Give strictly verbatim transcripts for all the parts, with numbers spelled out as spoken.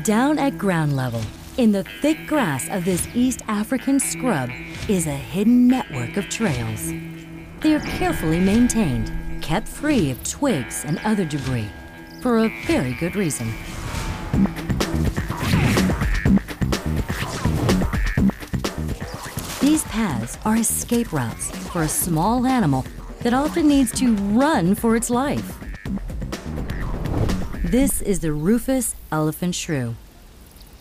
Down at ground level, in the thick grass of this East African scrub, is a hidden network of trails. They are carefully maintained, kept free of twigs and other debris, for a very good reason. These paths are escape routes for a small animal that often needs to run for its life. This is the Rufous Elephant Shrew,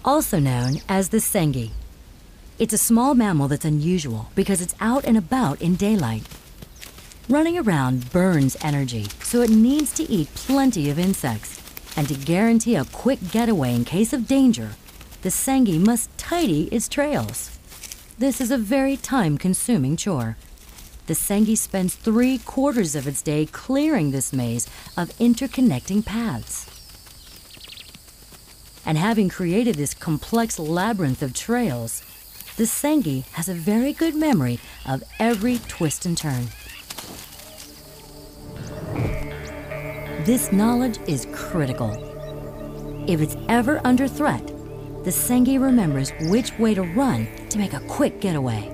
also known as the Sengi. It's a small mammal that's unusual because it's out and about in daylight. Running around burns energy, so it needs to eat plenty of insects. And to guarantee a quick getaway in case of danger, the Sengi must tidy its trails. This is a very time-consuming chore. The Sengi spends three quarters of its day clearing this maze of interconnecting paths. And having created this complex labyrinth of trails, the Sengi has a very good memory of every twist and turn. This knowledge is critical. If it's ever under threat, the Sengi remembers which way to run to make a quick getaway.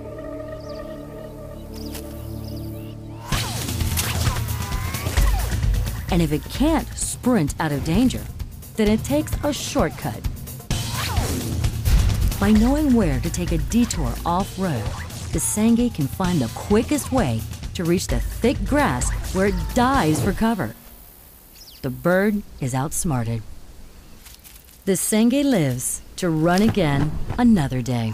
And if it can't sprint out of danger, then it takes a shortcut. By knowing where to take a detour off-road, the Sengi can find the quickest way to reach the thick grass where it dives for cover. The bird is outsmarted. The Sengi lives to run again another day.